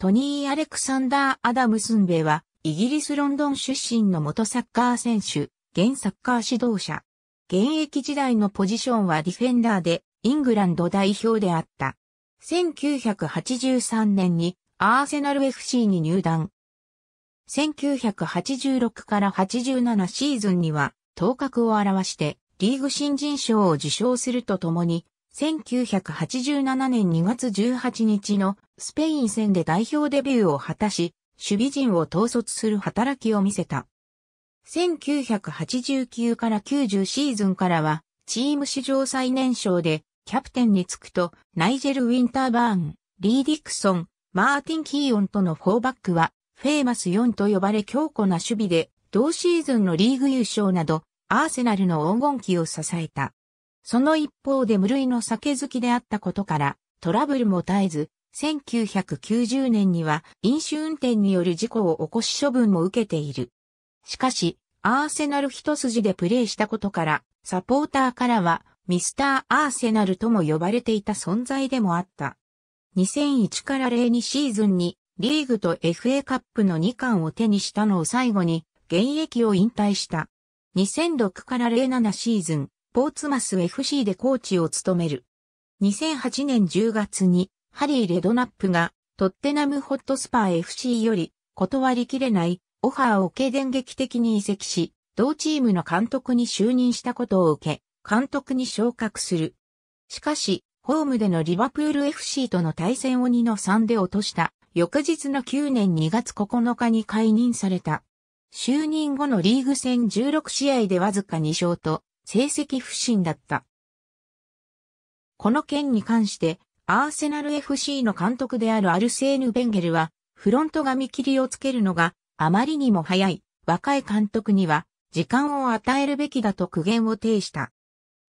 トニー・アレクサンダー・アダムスンベは、イギリス・ロンドン出身の元サッカー選手、現サッカー指導者。現役時代のポジションはディフェンダーで、イングランド代表であった。1983年にアーセナル FC に入団。1986から87シーズンには頭角を現してリーグ新人賞を受賞するとともに、1987年2月18日のスペイン戦で代表デビューを果たし、守備陣を統率する働きを見せた。1989から90シーズンからは、チーム史上最年少でキャプテンにつくと、ナイジェル・ウィンターバーン、リー・ディクソン、マーティン・キーオンとの4バックは、フェイマス4と呼ばれ強固な守備で、同シーズンのリーグ優勝など、アーセナルの黄金期を支えた。その一方で無類の酒好きであったことから、トラブルも絶えず、1990年には飲酒運転による事故を起こし処分も受けている。しかし、アーセナル一筋でプレーしたことから、サポーターからはミスター・アーセナルとも呼ばれていた存在でもあった。2001から02シーズンにリーグと FA カップの2冠を手にしたのを最後に現役を引退した。2006から07シーズン、ポーツマス FC でコーチを務める。2008年10月にハリー・レドナップがトッテナム・ホットスパー FC より断りきれないオファーを受け電撃的に移籍し、同チームの監督に就任したことを受け、監督に昇格する。しかし、ホームでのリバプール FC との対戦を 2-3 で落とした、翌日の9年2月9日に解任された。就任後のリーグ戦16試合でわずか2勝と、成績不振だった。この件に関して、アーセナル FC の監督であるアルセーヌ・ベンゲルは、フロントが見切りをつけるのが、あまりにも早い、若い監督には、時間を与えるべきだと苦言を呈した。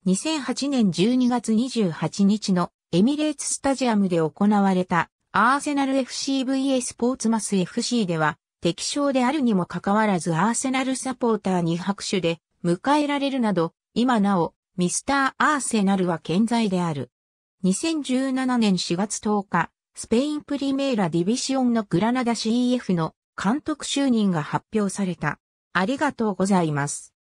2008年12月28日のエミレーツスタジアムで行われたアーセナル FC vs ポーツマス FC では敵将であるにもかかわらずアーセナルサポーターに拍手で迎えられるなど今なおミスターアーセナルは健在である。2017年4月10日スペインプリメーラディビシオンのグラナダ CF の監督就任が発表された。ありがとうございます。